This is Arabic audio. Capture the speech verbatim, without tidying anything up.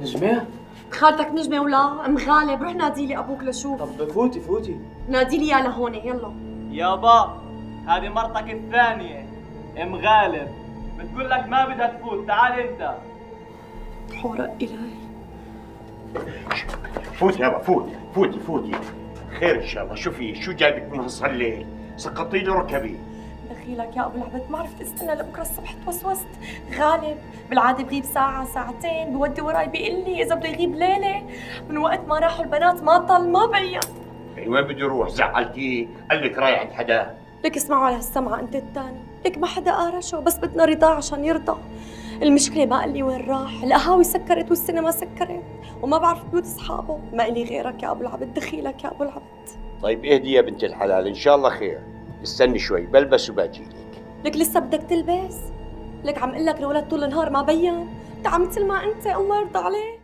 نجمة؟ خالتك نجمة ولا ام غالب؟ روح ناديلي ابوك لشوف. طب فوتي فوتي ناديلي اياه لهون يلا. يابا هذه مرتك الثانية ام غالب، بتقول لك ما بدها تفوت، تعال انت. حورق الهي. فوت يابا فوت، فوتي فوتي. خير ان شاء الله، شو في؟ شو جايبك من هالصليل؟ سقطي لي ركبي. دخيلك يا ابو العبد، ما عرفت استنى لبكره الصبح، توسوست. غالب بالعاده بغيب ساعه ساعتين، بودي وراي بيقول لي اذا بده يغيب ليله، من وقت ما راحوا البنات ما طل ما بين. يعني وين بده يروح؟ زعلتيه؟ قال لك رايح عند حدا؟ لك اسمعوا على هالسمعه انت الثاني، لك ما حدا قارشه، بس بدنا رضاه عشان يرضى. المشكله ما قال لي وين راح، القهاوي سكرت والسينما سكرت، وما بعرف بيوت اصحابه، ما الي غيرك يا ابو العبد، دخيلك يا ابو العبد. طيب اهدي يا بنت الحلال، ان شاء الله خير. استني شوي بلبس وباجي لك. لك لسه بدك تلبس؟ لك عم قلك الولد طول النهار ما بين، تعمت مثل ما انت الله يرضى عليه.